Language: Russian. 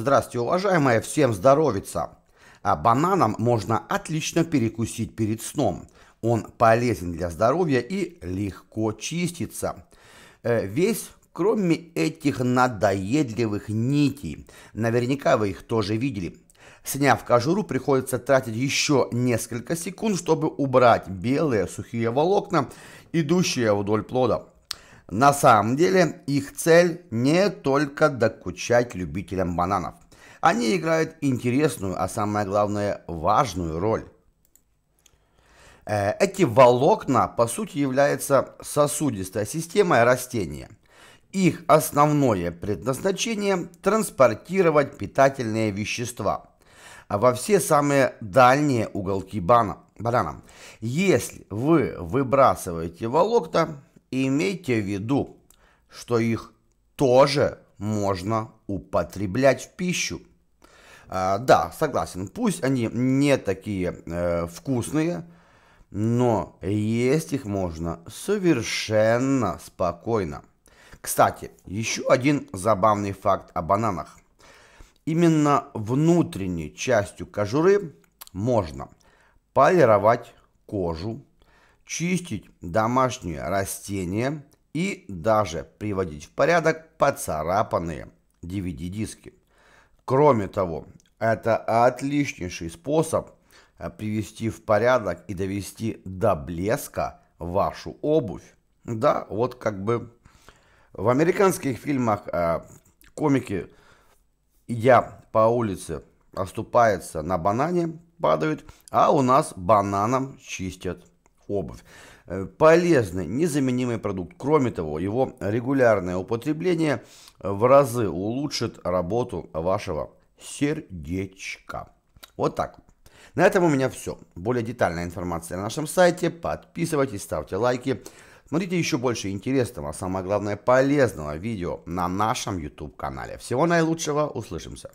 Здравствуйте, уважаемые, всем здоровица! Бананом можно отлично перекусить перед сном. Он полезен для здоровья и легко чистится. Весь, кроме этих надоедливых нитей. Наверняка вы их тоже видели. Сняв кожуру, приходится тратить еще несколько секунд, чтобы убрать белые сухие волокна, идущие вдоль плода. На самом деле, их цель не только докучать любителям бананов. Они играют интересную, а самое главное, важную роль. Эти волокна, по сути, являются сосудистой системой растения. Их основное предназначение – транспортировать питательные вещества во все самые дальние уголки банана. Если вы выбрасываете волокна, имейте в виду, что их тоже можно употреблять в пищу. Да, согласен, пусть они не такие вкусные, но есть их можно совершенно спокойно. Кстати, еще один забавный факт о бананах. Именно внутренней частью кожуры можно полировать кожу, чистить домашние растения и даже приводить в порядок поцарапанные DVD-диски. Кроме того, это отличнейший способ привести в порядок и довести до блеска вашу обувь. Да, вот как бы в американских фильмах комики, идя по улице, оступаются на банане, падают, а у нас бананом чистят обувь. Полезный, незаменимый продукт. Кроме того, его регулярное употребление в разы улучшит работу вашего сердечка. Вот так. На этом у меня все. Более детальная информация на нашем сайте. Подписывайтесь, ставьте лайки. Смотрите еще больше интересного, а самое главное полезного видео на нашем YouTube-канале. Всего наилучшего. Услышимся.